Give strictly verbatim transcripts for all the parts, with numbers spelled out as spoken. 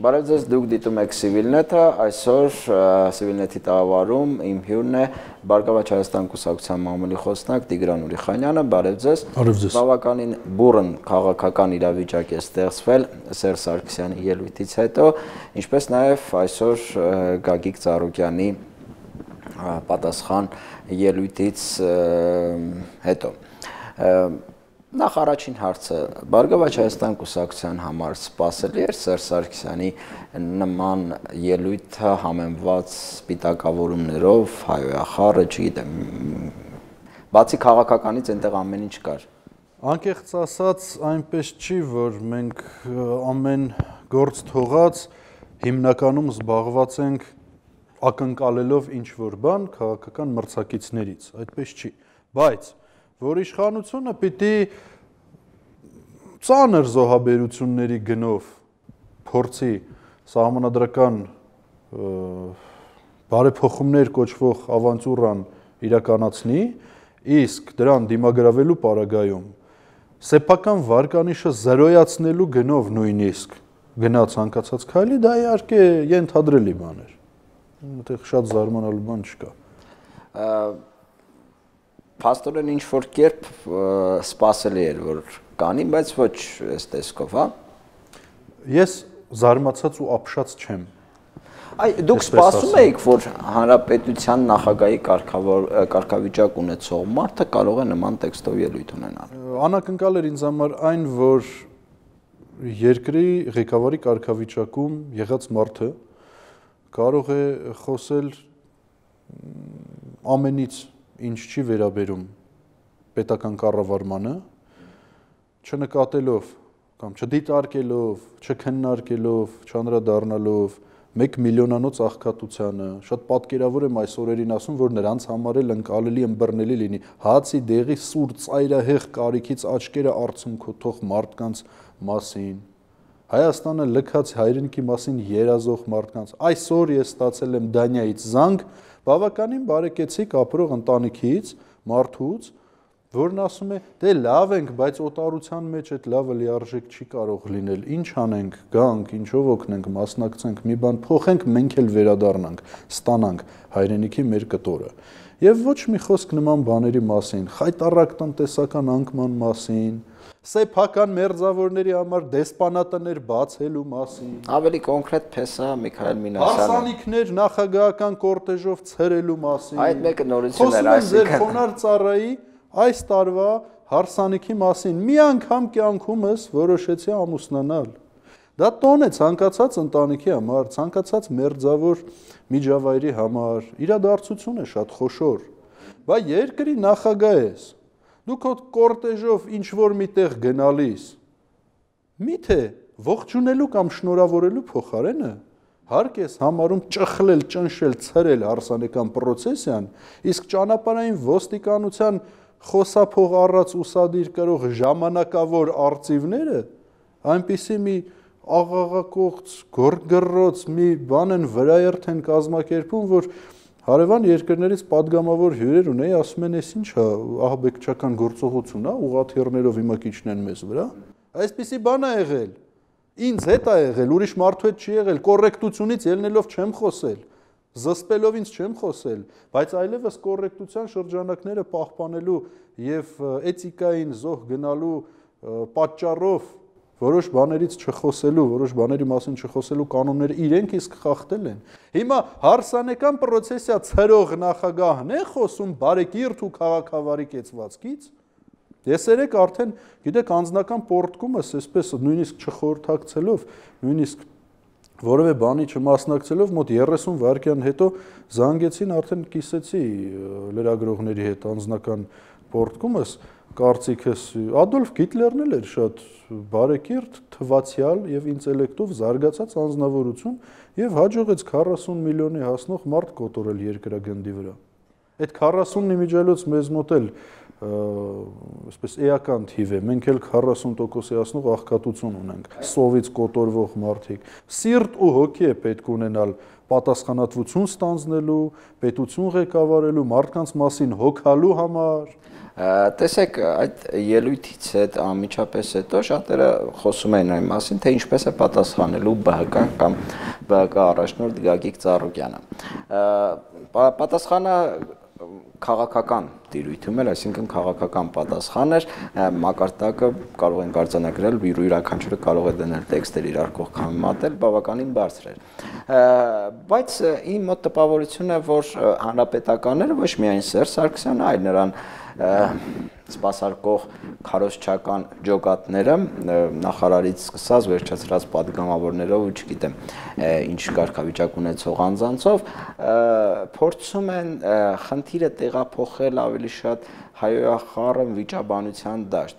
Բարև ձեզ, դուք դիտում եք Սիվիլնետը, այսօր Սիվիլնետի տաղավարում իմ հյուրն է Բարգավաճ Հայաստան կուսակցության մամուլի խոսնակ Տիգրան Ուրիխանյանը, բարև ձեզ, բավականին բուրըն քաղաքական իրավիճակ է ստեղծվել Սերժ Սարգսյանի ելույթից հետո, ինչպես նաև այսօր Գագիկ Ծառուկյանի պատասխան ելույթից հետո։ Նախ առաջին հարցը, Բարգավաճ Հայաստան կուսակցության համար սպասելի էր Սերժ Սարգսյանի նման ելույթը համեմված սպիտակավորումներով, հայոյախառը, չգիտեմ, բացի քաղաքականից այնտեղ ամեն ինչ կար։ Անկեղծ ասած, այնպես չի, որ մենք ամեն գործ թողած հիմնականում զբաղված ենք ակնկալելով ինչ-որ բան քաղաքական մրցակիցներից, այդպես չի, բայց որ իշխանությունը պիտի ծանր զոհաբերությունների գնով փորձի սահմանադրական բարեփոխումներ կոչվող ավանտյուրան իրականացնի, իսկ դրան դիմագրավելու պարագայում սեփական վարկանիշը զրոյացնելու գնով նույնիսկ գնա ցանկացած քայլի, դա իհարկե ենթադրելի բան էր, այդտեղ շատ զարմանալու բան չկա։ Փաստորեն ինչ-որ կերպ սպասելի էր, որ կանի, բայց ոչ այս տեսքով, հա։ Ես զարմացած ու ապշած չեմ։ Դուք սպասում էիք, որ հանրապետության նախագահի կարգավիճակ ունեցող մարդը կարող է նման տեքստով ելույթ ունենալ։ Անակնկալ էր ինձ համար այն, որ երկրի ղեկավարի կարգավիճակում եղած մարդը կարող է խոսել ամենից ինչ չի վերաբերում պետական կառավարմանը, չնկատելով կամ չդիտարկելով, չքննարկելով, չանդրադառնալով մեկ միլիոնանոց աղքատությանը, շատ պատկերավոր եմ այս օրերին ասում, որ նրանց համար էլ ընկալելի ըմբռնելի լինի, հացի դեղի սուր ծայրահեղ կարիքից աչքերը արցունքոթող մարդկանց մասին, Հայաստանը լքած հայրենիքի մասին երազող մարդկանց, այսօր ես ստացել եմ Դանիայից զանգ, բավականին բարեկեցիկ ապրող ընտանիքից, մարդուց, որն ասում է, դե լավ ենք, բայց օտարության մեջ այդ լավը լիարժեք չի կարող լինել, ինչ անենք, գանք, ինչով օգնենք, մասնակցենք, մի բան փոխենք, մենք էլ վերադառնանք, ստանանք հայրենիքի մեր կտորը։ Եվ ոչ մի խոսք նման բաների մասին, խայտառակ տնտեսական անկման մասին, սեփական մերձավորների համար դեսպանատներ բացելու մասին, ավելի կոնկրետ փեսա Միքայել Մինասյանը, հարսանիքներ նախագահական կորտեժով ցրելու մասին, այդ մեկը նորություն էր, այսինքն Խոնար ծառայի այս տարվա հարսանիքի մասին մի անգամ կյանքումս որոշեցի ամուսնանալ, դա տոն է ցանկացած ընտանիքի համար, ցանկացած մերձավոր միջավայրի համար, իրադարձություն է շատ խոշոր, բայց երկրի նախագահ ես, դու քո կորտեժով ինչ-որ մի տեղ գնալիս, միթե ողջունելու կամ շնորհավորելու փոխարենը հարկ ես համարում ճխլել, ճնշել, ցրել հարսանեկան պրոցեսիան, իսկ ճանապարհային ոստիկանության խոսափող առած ուսադիր կրող ժամանակավոր արծիվները այնպիսի մի աղաղակողց, գորգռոց մի բան են վրաերթ են կազմակերպում, որ Հարևան երկրներից պատգամավոր հյուրեր ունեի, ասում են, «Էս ինչ է, ահաբեկչական գործողություն է, ուղղաթիռներով հիմա կիջնեն մեզ վրա»։ Այսպիսի բան է եղել, ինձ հետ է եղել, ուրիշ մարդու հետ չի եղել, կոռեկտությունից ելնելով չեմ խոսել, զսպելով ինձ չեմ խոսել, բայց այլևս կոռեկտության շրջանակները պահպանելու եւ էթիկային զոհ գնալու պատճառով որոշ բաներից չխոսելու, որոշ բաների մասին չխոսելու կանոնները իրենք իսկ խախտել են։ Հիմա հարսանեկան պրոցեսիա ցրող նախագահն է խոսում բարեկիրթ ու քաղաքավարի կեցվածքից։ Ես երեք արդեն, գիտեք, անձնական պորտկումս էսպես նույնիսկ չխորհրդակցելով, նույնիսկ որևէ բանի չմասնակցելով մոտ երեսուն վայրկյան հետո զանգեցին, արդեն կիսեցի լրագրողների հետ անձնական պորտկումս, կարծիքս Ադոլֆ Հիտլերն էլ էր շատ բարեկիրթ, թվացial եւ ինտելեկտով զարգացած անձնավորություն եւ հաջողեց քառասուն միլիոնի հասնող մարդ կոտորել երկրագնդի վրա։ Այդ քառասունն իմիջելոց մեզ մոտ էլ այսպես էական թիվ է։ Մենք էլ քառասուն տոկոսի հասնող աղքատություն ունենք, սովից կոտորվող մարդիկ։ Սիրտ ու հոգի է պետք ունենալ պատասխանատվություն ստանձնելու, պետություն ղեկավարելու, մարդկանց մասին հոգալու համար։ Տեսեք, այդ ելույթից հետ անմիջապես հետո շատերը խոսում էին այն մասին, թե ինչպես է պատասխանելու ԲՀԿ կամ ԲՀԿ առաջնորդ Գագիկ Ծառուկյանը։ Պատասխանը քաղաքական դիրույթում էր, այսինքն քաղաքական պատասխան էր, մակարդակը կարող են արձանագրել, իր յուրաքանչյուրը կարող է դնել տեքստեր իրար կողքին մատել, բավականին բարձր էր։ Բայց իմ մոտ տպավորությունն է, որ հանրապետականները ոչ միայն Սերժ Սարգսյանը, այլ նրան սպասարկող քարոզչական ջոկատները, նախարարից սկսած վերջացրած պատգամավորներով ու չգիտեմ ինչ կարգավիճակ ունեցող անձանցով, փորձում են խնդիրը տեղափոխել ավելի շատ հայոյախառն վիճաբանության դաշտ։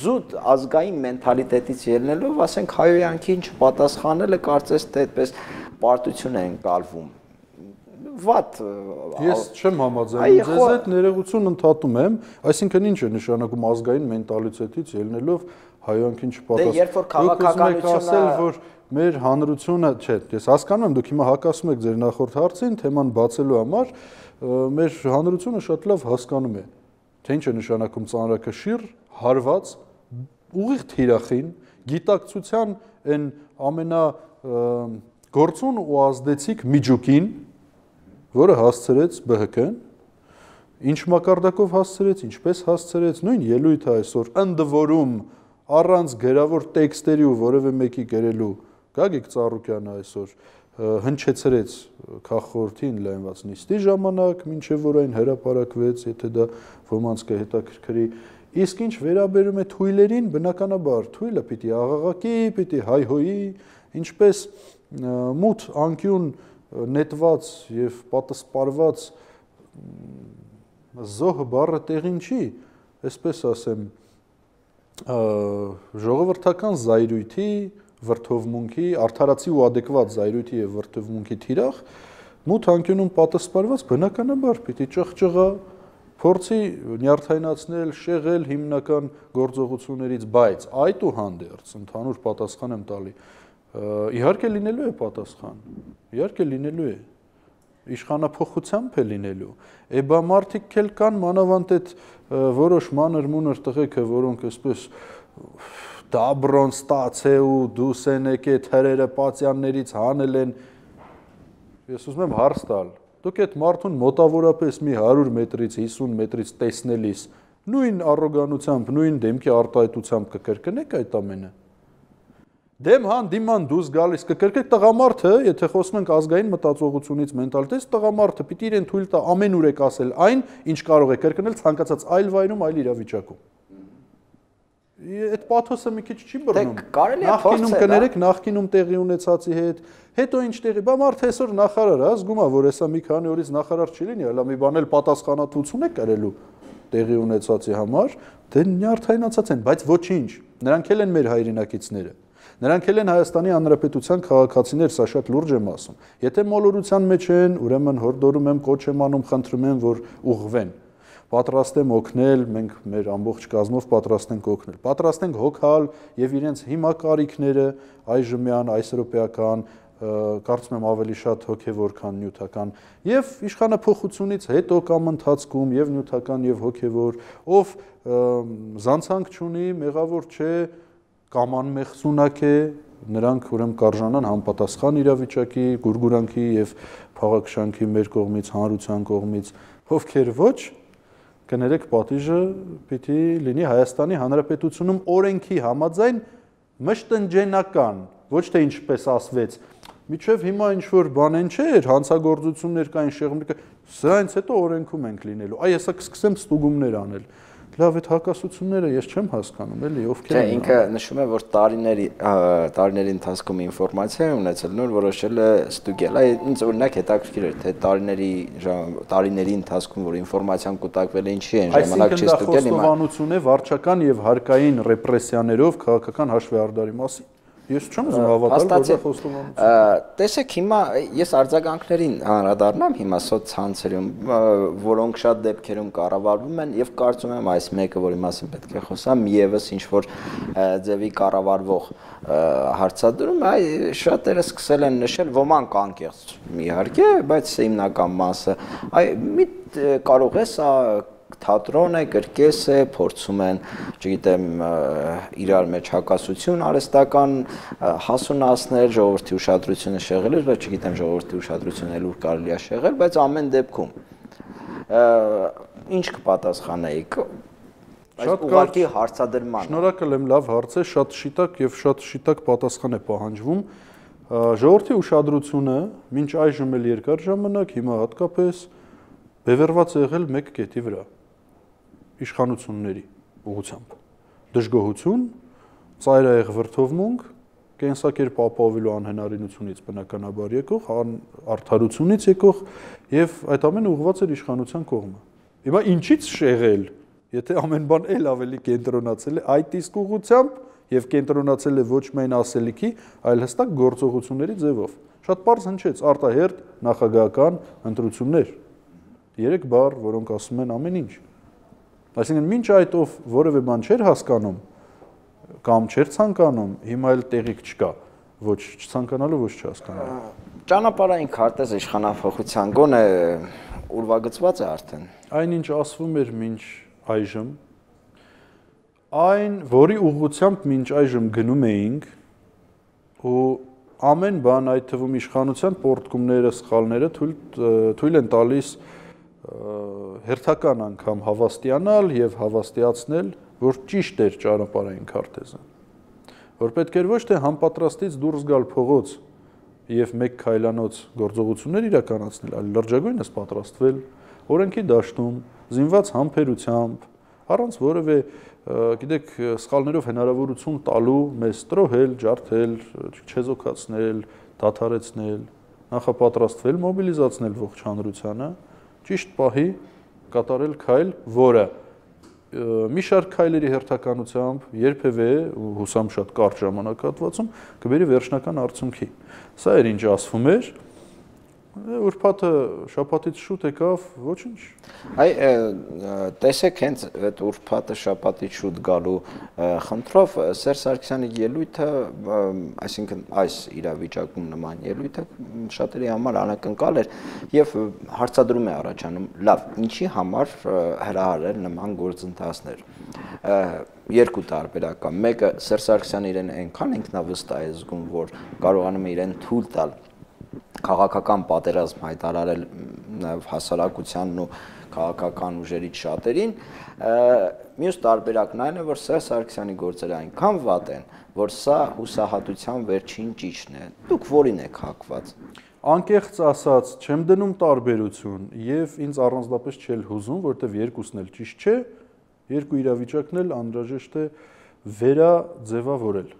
Զուտ ազգային մենթալիտետից ելնելով, ասենք հայոյանքին չպատասխանելը կարծես թե այդպես պարտություն են կալվում։ Ված ես չեմ համաձայնում ձեզ հետ, ներողություն ընդհատում եմ, այսինքն ինչ է նշանակում ազգային մենտալիտետից ելնելով հայանքին չպատասխան։ Դե երբ որ քաղաքականությունը մեր հանրությունը, չէ, ես հասկանում եմ, դուք հիմա հակասում եք ձեր նախորդ հարցին, թեման բացելու համար, մեր հանրությունը շատ լավ հասկանում է, թե ինչ է նշանակում ծանրակշիռ, հարված, ուղիղ թիրախին, գիտակցության այն ամենագործուն ու ազդեցիկ միջուկին, որը հասցրեց ԲՀԿ-ն, ինչ մակարդակով հասցրեց, ինչպես հասցրեց, նույն ելույթը այսօր ընդ որում առանց գրավոր տեքստերի ու որևէ մեկի գրելու Գագիկ Ծառուկյանը այսօր հնչեցրեց քաղաքորդին լայնված նիստի ժամանակ, մինչև որ այն հրապարակվեց, եթե դա ոմանց կհետաքրքրի։ Իսկ ինչ վերաբերում է թույլերին, բնականաբար թույլը պիտի աղաղակի, պիտի հայհոյի, ինչպես մութ անկյուն նետված և պատսպարված զոհը բառը տեղին չի, այսպես ասեմ, ժողովրդական զայրույթի, վրդովմունքի, արդարացի ու ադեկվատ զայրույթի և վրդովմունքի թիրախ, մութ անկյունում պատսպարված բնականաբար պիտի ճղճղա, փորձի նյարդայնացնել, շեղել հիմնական գործողություններից, բայց այդուհանդերձ ընդհանուր պատասխան եմ տալի, իհարկե լինելու է պատասխան, իհարկե լինելու է, իշխանափոխությամբ է լինելու, էբա մարդիկ կել կան մանավանդ էդ որոշ մանր-մունր տղեքը, որոնք այսպես դաբրոն ստացե ու դուս են եք է թրերը պացյաններից հանել են, ես ուզում եմ հարց տալ, դուք էդ մարդուն մոտավորապես մի հարյուր մետրից, հիսուն մետրից տեսնելիս, նույն առոգանությամբ, նույն դեմքի արտահայտությամբ կկրկնեք այդ ամենը դեմ հան դիման դուզ գալիս, կկրկեք տղամարդը, եթե խոսում ենք ազգային մտածողությունից մենտալիտետից, տղամարդը պիտի իրեն թույլ տա ամենուր եք ասել այն, ինչ կարող է կրկնել ցանկացած այլ վայրում, այլ իրավիճակում։ Այդ պաթոսը մի քիչ չի բռնում։ Նախկինում կներեք, նախկինում տեղի ունեցածի հետ, հետո ինչ տեղի, բա մարդը այսօր նախարար է, զգում է, որ հեսա մի քանի օրից նախարար չի լինի, այլ մի բան էլ պատասխանատվություն է կրելու տեղի ունեցածի համար, դե նյարդայնացած են, բայց ոչինչ, նրանք էլ են մեր հայրենակիցները։ Նրանք էլ են Հայաստանի Հանրապետության քաղաքացիներ, սա շատ լուրջ եմ ասում։ Եթե մոլորության մեջ են, ուրեմն հորդորում եմ, կոչ եմ անում, խնդրում եմ, որ ուղղվեն։ Պատրաստ եմ օգնել, մենք մեր ամբողջ կազմով պատրաստ ենք օգնել։ Պատրաստ ենք հոգալ եւ իրենց հիմա կարիքները, այժմյան, այսրոպեական, կարծում եմ ավելի շատ հոգեվոր, քան նյութական, եւ իշխանափոխությունից հետո կամ ընթացքում եւ նյութական եւ հոգեվոր, ով զանցանք չունի, մեղավոր չէ, Կաման մեղսունակ է, նրանք ուրեմ կարժանան համապատասխան իրավիճակի, գուրգուրանքի և փաղաքշանքի մեր կողմից, հանրության կողմից, ովքեր ոչ, կներեք պատիժը պիտի լինի Հայաստանի Հանրապետությունում օրենքի համաձայն մշտնջենական, ոչ թե ինչպես ասվեց, միջև հիմա ինչ-որ բան են չէր, հանցագործություններ կային շեղմրիկը, սա այնց հետո օրենքում ենք լինելու, այ եսա կսկսեմ ստուգումներ անել լավ էդ հակասությունները ես չեմ հասկանում, էլի, ովքեր են։ Ինքը նշում է, որ տարիների ընթացքում ինֆորմացիա է ունեցել, նոր որոշել է ստուգել, ինձ օրինակ հետաքրքիր էր, թե տարիների ընթացքում, որ ինֆորմացիան կուտակվել է, ինչի են ժամանակ չի ստուգել։ Այսինքն դա խոստովանություն է վարչական և հարկային ռեպրեսիաներով քաղաքական հաշվեհարդարի մասին։ Ես չեմ զմավատել, տեսեք հիմա ես արձագանքներին հանրադառնամ հիմա սոցցանցերում, որոնք շատ դեպքերում կառավարվում են եւ կարծում եմ այս մեկը, որի մասին պետք է խոսամ, իևս ինչ որ ձևի կառավարվող հարցադրում, այ շատերը սկսել են նշել, ոմանք անկեղծ իհարկե, բայց հիմնական մասը, այ մի կարող է սա թատրոն է, կրկես է, փորձում են, չգիտեմ, իրար մեջ հակասություն արհեստական հասունացնել, ժողովրդի ուշադրությունը շեղել, բայց չգիտեմ, ժողովրդի ուշադրությունը լուր կարելի է շեղել, բայց ամեն դեպքում ինչ կպատասխանեիք այս ուղղակի հարցադրմանը։ Շնորհակալ եմ, լավ հարց է, շատ շիտակ եւ շատ շիտակ պատասխան է պահանջվում։ Ժողովրդի ուշադրությունը մինչ այժմ էլ երկար ժամանակ, հիմա հատկապես բևեռված է եղել մեկ կետի վրա։ Իշխանությունների ուղղությամբ դժգոհություն, ծայրահեղ վրդովմունք, կենսակերպ ապահովելու անհնարինությունից բնականաբար եկող, արդարությունից եկող եւ այդ ամենը ուղղված էր իշխանության կողմը։ Հիմա ինչից շեղել, եթե ամեն բան էլ ավելի կենտրոնացել է այդ իսկ ուղղությամբ եւ կենտրոնացել է ոչ միայն ասելիքի, այլ հստակ գործողությունների ձևով։ Շատ բարձր հնչեց արտահերտ նախագահական ընտրություններ։ Երեք բառ, որոնք ասում են ամեն ինչ։ Այսինքն մինչ այդ ով որևէ բան չէր հասկանում կամ չէր ցանկանում, հիմա էլ տեղիք չկա, ոչ չցանկանալու, ոչ չհասկանալու։ Ճանապարհային քարտեզ իշխանափոխության գոնե ուրվագծված է արդեն։ Այն ինչ ասվում էր մինչ այժմ, այն որի ուղղությամբ մինչ այժմ գնում էինք ու ամեն բան, այդ թվում իշխանության պոռթկումները, սխալները թույլ են տալիս հերթական անգամ հավաստիանալ եւ հավաստիացնել, որ ճիշտ էր ճանապարհային քարտեզը, որ պետք էր ոչ թե համապատրաստից դուրս գալ փողոց եւ մեկ քայլանոց գործողություններ իրականացնել, այլ լրջագույնս պատրաստվել օրենքի դաշտում, զինված համբերությամբ, առանց որևէ, գիտեք, սխալներով հնարավորություն տալու մեզ տրոհել, ջարդել, չեզոքացնել, դադարեցնել, նախապատրաստվել, մոբիլիզացնել ողջ հանրությանը, ճիշտ պահի կատարել քայլ, որը մի շարք քայլերի հերթականությամբ երբևէ հուսամ շատ կարճ ժամանակահատվածում կբերի վերջնական արդյունքի։ Սա էր ինչ ասվում էր, ուրբաթը շաբաթից շուտ եկավ ոչինչ։ Այ տեսեք, հենց այդ ուրբաթը շաբաթից շուտ գալու խնդրով Սերժ Սարգսյանի ելույթը, այսինքն այս իրավիճակում նման ելույթը շատերի համար անակնկալ էր եւ հարցադրում է առաջանում, լավ, ինչի համար հրահարել նման գործընթացներ։ Երկու տարբերական, մեկը Սերժ Սարգսյանը իրեն այնքան ինքնավստահ է զգում, որ կարողանում է իրեն թույլ տալ քաղաքական պատերազմ հայտարարել նաև հասարակությանն ու քաղաքական ուժերից շատերին, մյուս տարբերակն այն է, որ Սերժ Սարգսյանի գործերը այնքան վատ են, որ սա հուսահատության վերջին ճիճն է։ Դուք որին եք հակված։ Անկեղծ ասած, չեմ դնում տարբերություն եւ ինձ առանձնապես չել հուզում, որտեղ երկուսն էլ ճիշտ չէ, երկու իրավիճակն էլ անհրաժեշտ է վերաձևավորել։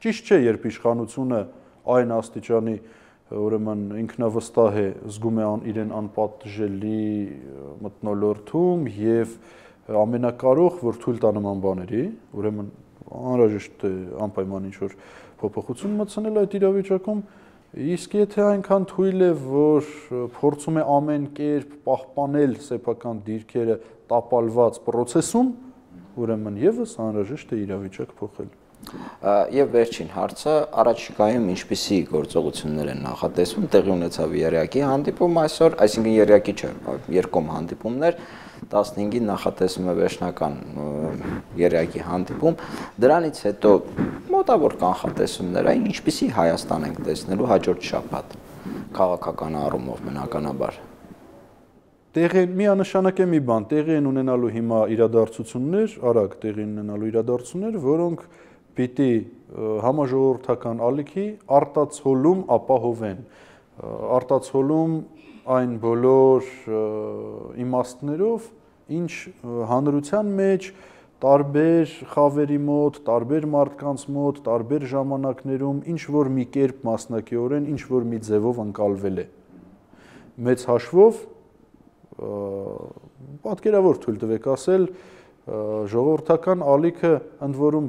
Ճիշտ չէ, երբ իշխանությունը այն աստիճանի ուրեմն ինքնավստահ է, զգում է իրեն անպատժելի մտնոլորտում եւ ամենակարող, որ թույլ տա նման բաների, ուրեմն անհրաժեշտ է անպայման ինչ որ փոփոխություն մտցնել այդ իրավիճակում, իսկ եթե այնքան թույլ է, որ փորձում է ամեն կերպ պահպանել սեփական դիրքերը տապալված պրոցեսում, ուրեմն եւս անհրաժեշտ է իրավիճակ փոխել։ Եվ վերջին հարցը, առաջիկայում ինչպիսի գործողություններ են նախատեսվում, տեղի ունեցավ երեակի հանդիպում այսօր, այսինքն երեակի չէ, երկում հանդիպումներ, տասնհինգի նախատեսվում է վերջնական երեակի հանդիպում, դրանից հետո մոտավոր կանխատեսումներ, այն ինչպիսի Հայաստան ենք տեսնելու հաջորդ շաբաթ, քաղաքական առումով բնականաբար։ Միանշանակ է մի բան, տեղի են ունենալու հիմա իրադարձություններ, արագ տեղի են ունենալու իրադարձություններ, որոնք պիտի համաժողովրդական ալիքի արտացոլում ապահովեն, արտացոլում այն բոլոր իմաստներով, ինչ հանրության մեջ տարբեր խավերի մոտ, տարբեր մարդկանց մոտ, տարբեր ժամանակներում ինչ որ մի կերպ մասնակիորեն, ինչ որ մի ձևով ընկալվել է։ Մեծ հաշվով պատկերավոր թույլ տվեք ասել, ժողովրդական ալիքը ընդ որում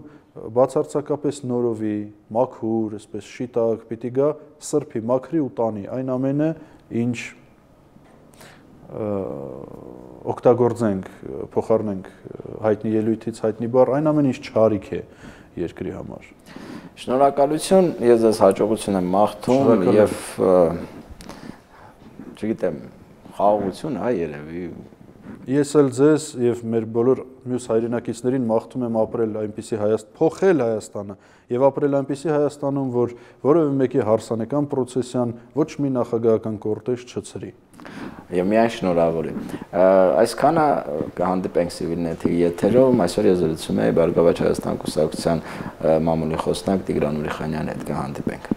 բացարձակապես նորովի, մաքուր, այսպես շիտակ, պիտի գա սրբի, մաքրի ու տանի, այն ամենը, ինչ օգտագործենք, փոխարնենք հայտնի ելույթից հայտնի բառ, այն ամենը ինչ չարիք է երկրի համար։ Շնորհակալություն, ես ձեզ հաջողություն եմ մաղթում եւ չգիտեմ, խաղաղություն, հա, երևի։ Ես էլ ձեզ եւ մեր բոլոր մյուս հայրենակիցներին մաղթում եմ ապրել այնպիսի Հայաստան, փոխել Հայաստանը եւ ապրել այնպիսի Հայաստանում, որ որևէ մեկի հարսանեկան պրոցեսիան ոչ մի նախագահական կորտեժ չցրի։ Եվ միայն շնորհավոր եմ։ Այսքանը կհանդիպենք Սիվիլնետի եթերում, այսօր ես զրուցում եմ Բարգավաճ Հայաստան կուսակցության մամուլի խոսնակ Տիգրան Ուրիխանյանի հետ, կհանդիպենք։